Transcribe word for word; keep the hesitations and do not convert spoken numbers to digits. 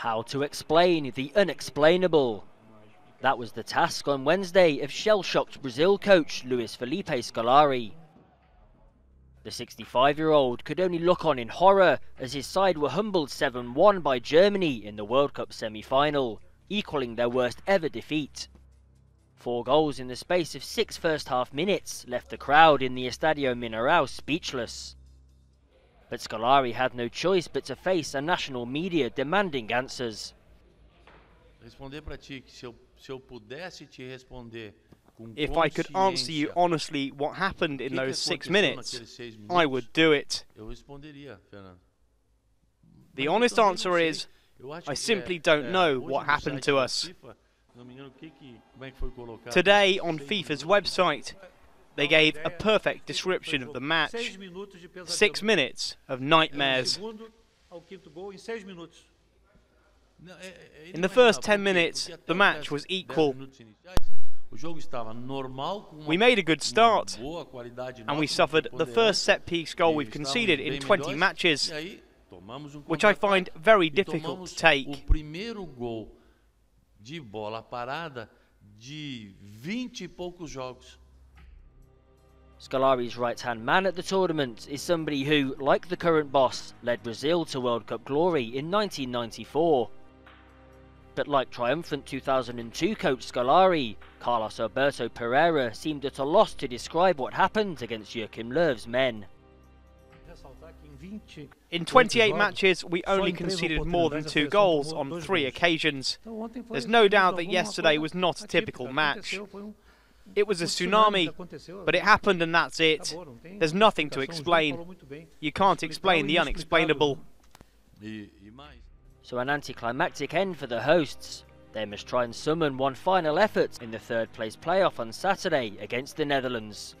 How to explain the unexplainable? That was the task on Wednesday of shell-shocked Brazil coach Luis Felipe Scolari. The sixty-five-year-old could only look on in horror as his side were humbled seven one by Germany in the World Cup semi-final, equalling their worst ever defeat. Four goals in the space of six first-half minutes left the crowd in the Estadio Mineirao speechless. But Scolari had no choice but to face a national media demanding answers. If I could answer you honestly what happened in those six minutes, I would do it. The honest answer is, I simply don't know what happened to us. Today on FIFA's website, they gave a perfect description of the match. Six minutes of nightmares. In the first ten minutes, the match was equal. We made a good start, and we suffered the first set-piece goal we've conceded in twenty matches, which I find very difficult to take. Scolari's right-hand man at the tournament is somebody who, like the current boss, led Brazil to World Cup glory in nineteen ninety-four. But like triumphant two thousand two coach Scolari, Carlos Alberto Pereira seemed at a loss to describe what happened against Joachim Löw's men. In twenty-eight matches, we only conceded more than two goals on three occasions. There's no doubt that yesterday was not a typical match. It was a tsunami, but it happened and that's it. There's nothing to explain. You can't explain the unexplainable. So an anticlimactic end for the hosts. They must try and summon one final effort in the third place playoff on Saturday against the Netherlands.